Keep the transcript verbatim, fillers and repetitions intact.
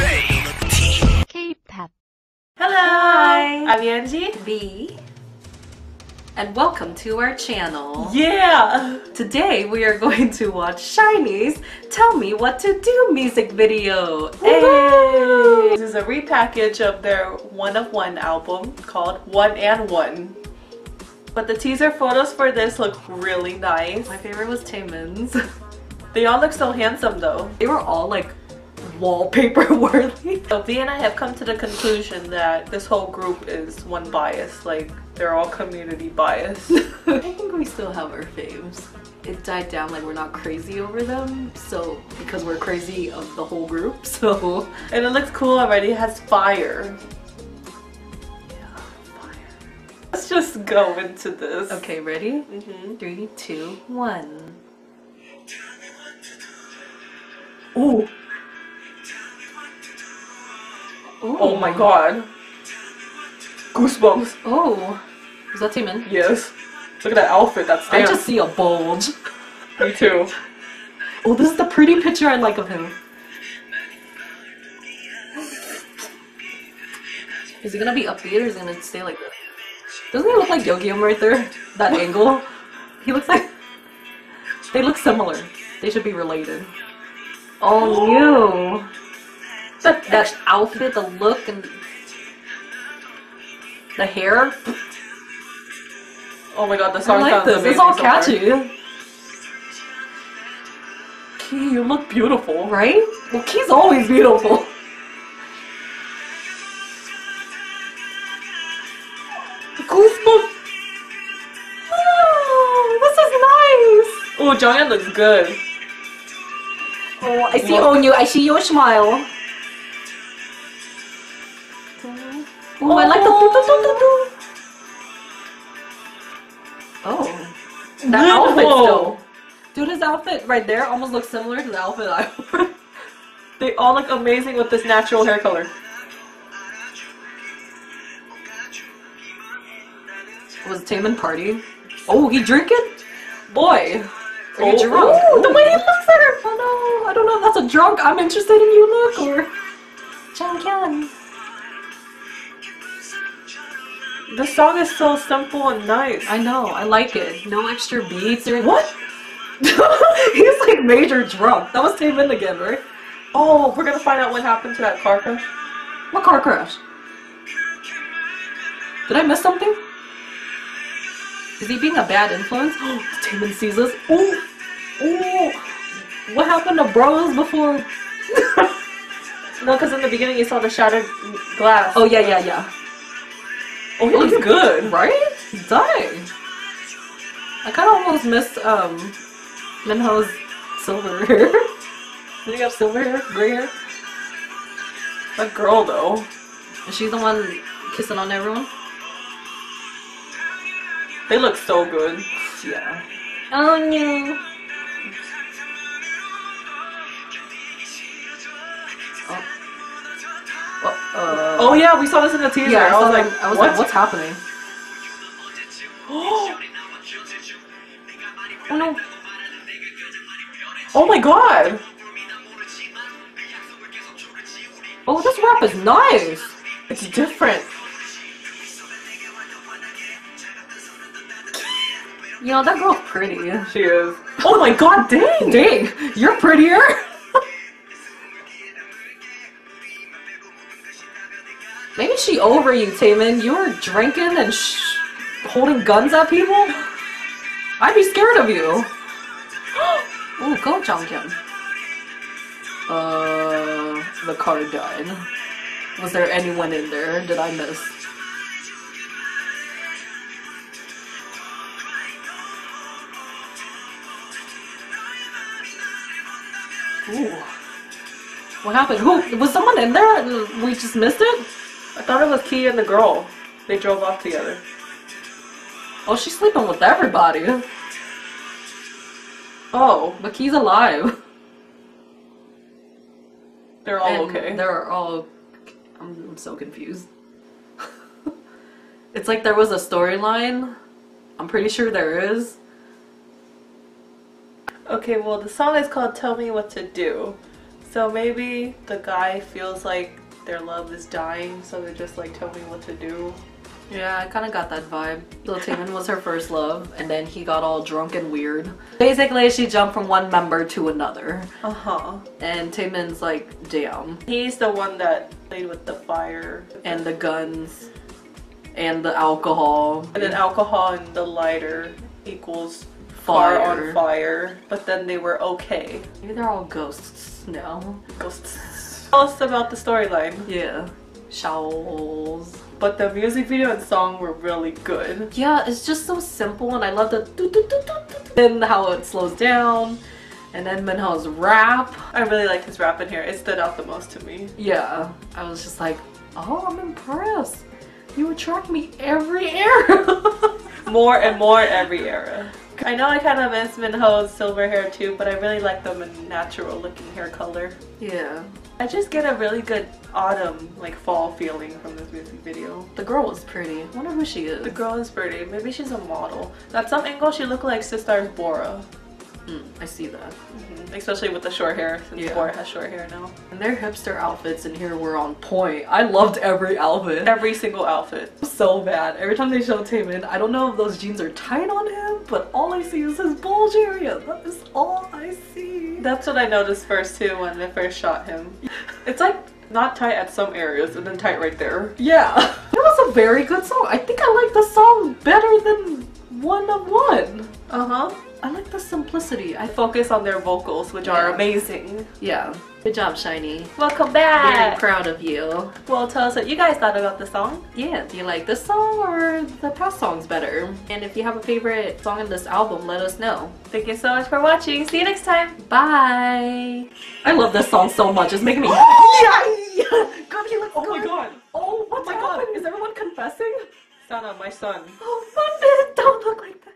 K-pop. Hello! Hi. I'm Yeonji. B. And welcome to our channel. Yeah! Today we are going to watch SHINee's Tell Me What To Do music video. Hey. This is a repackage of their One of One album called One and One. But the teaser photos for this look really nice. My favorite was Taemin's. They all look so handsome though. They were all like wallpaper worthy. So V and I have come to the conclusion that this whole group is one bias. Like, they're all community biased. I think we still have our faves. It died down, like, we're not crazy over them, so because we're crazy of the whole group, so. And it looks cool already. It has fire. Yeah, fire. Let's just go into this. Okay, ready? Mm-hmm. Three, two, one. Ooh. Ooh. Oh my god. Goosebumps. Oh. Is that Taemin? Yes. Look at that outfit, that's damn. I just see a bulge. Me too. Oh, this is the pretty picture I like of him. Is he gonna be upbeat or is he gonna stay like this? Doesn't he look like Jonghyun right there? That angle? He looks like... They look similar. They should be related. Oh, you! That, that outfit, the look, and the hair. Oh my god, the song I like sounds this. It's all somewhere. Catchy. Key, you look beautiful. Right? Well, Key's always beautiful. Goosebumps. Oh, this is nice. Oh, Jonghyun looks good. Oh, I see Onew. I see your smile. Oh, I like the doo -doo -doo -doo -doo. Oh, that outfit though. Dude, his outfit right there almost looks similar to the outfit I wore. They all look amazing with this natural hair color. Was Taemin party? Oh, he drinking? Boy, are you oh, drunk? Oh, the way he looks at her. Oh no, I don't know if that's a drunk I'm interested in you look or Jonghyun. This song is so simple and nice. I know, I like it. No extra beats or what? He's like major drunk. That was Taemin again, right? Oh, we're gonna find out what happened to that car crash. What car crash? Did I miss something? Is he being a bad influence? Oh, Taemin sees us. Ooh, ooh. What happened to bros before? No, because in the beginning you saw the shattered glass. Oh yeah, yeah, yeah. Oh, he looks good, right? He's dying. I kind of almost missed um, Minho's silver hair. Did he have silver hair? Gray hair? That girl, though. Is she the one kissing on everyone? They look so good. Yeah. Oh, no. Uh, oh yeah, we saw this in the teaser. Yeah, I, I was, like, like, I was what? like, what's happening? Oh no! Oh my god! Oh, this rap is nice! It's different. You know, that girl's pretty. She is. Oh my god, dang! Dang! You're prettier! Maybe she over you, Taemin. You were drinking and sh holding guns at people? I'd be scared of you. Oh, go Jonghyun. Uh, the car died. Was there anyone in there? Did I miss? Ooh. What happened? Who? Was someone in there and we just missed it? I thought it was Key and the girl. They drove off together. Oh, she's sleeping with everybody. Oh, but Key's alive. They're all and okay. They're all... I'm, I'm so confused. It's like there was a storyline. I'm pretty sure there is. Okay, well the song is called Tell Me What To Do. So maybe the guy feels like their love is dying, so they just like tell me what to do. Yeah, I kind of got that vibe. Lil Taemin was her first love, and then he got all drunk and weird. Basically, she jumped from one member to another. Uh-huh. And Taemin's like, damn. He's the one that played with the fire. And the guns. And the alcohol. And then alcohol and the lighter equals fire. Car on fire. But then they were okay. Maybe they're all ghosts now. Ghosts. Tell us about the storyline. Yeah. Shawls. But the music video and song were really good. Yeah, it's just so simple, and I love the doo doo doo doo doo and how it slows down. And then Minho's rap. I really liked his rap in here. It stood out the most to me. Yeah. I was just like, oh, I'm impressed. You attract me every era. More and more every era. I know I kind of miss Minho's silver hair too, but I really like them in natural looking hair color. Yeah. I just get a really good autumn, like fall feeling from this music video. The girl was pretty. I wonder who she is. The girl is pretty. Maybe she's a model. At some angle, she looked like Sistar Bora. Mm, I see that. Mm-hmm. Especially with the short hair, since yeah. Bora has short hair now. And their hipster outfits in here were on point. I loved every outfit. Every single outfit. So bad. Every time they show Taemin, I don't know if those jeans are tight on him, but all I see is his bulge area. That is all I see. That's what I noticed first too when they first shot him. It's like not tight at some areas and then tight right there. Yeah. That was a very good song. I think I like the song better than One of One. Uh-huh. I like the simplicity. I focus on their vocals, which yeah. are amazing. Yeah. Good job, SHINee. Welcome back. Very proud of you. Well, tell us what you guys thought about the song. Yeah, do you like this song or the past songs better? And if you have a favorite song in this album, let us know. Thank you so much for watching. See you next time. Bye. I love this song so much. It's making me. Oh, God, he looks oh good. My God. Oh, what's oh my happening? God. Is everyone confessing? Sana, my son. Oh, Sunday, don't look like that.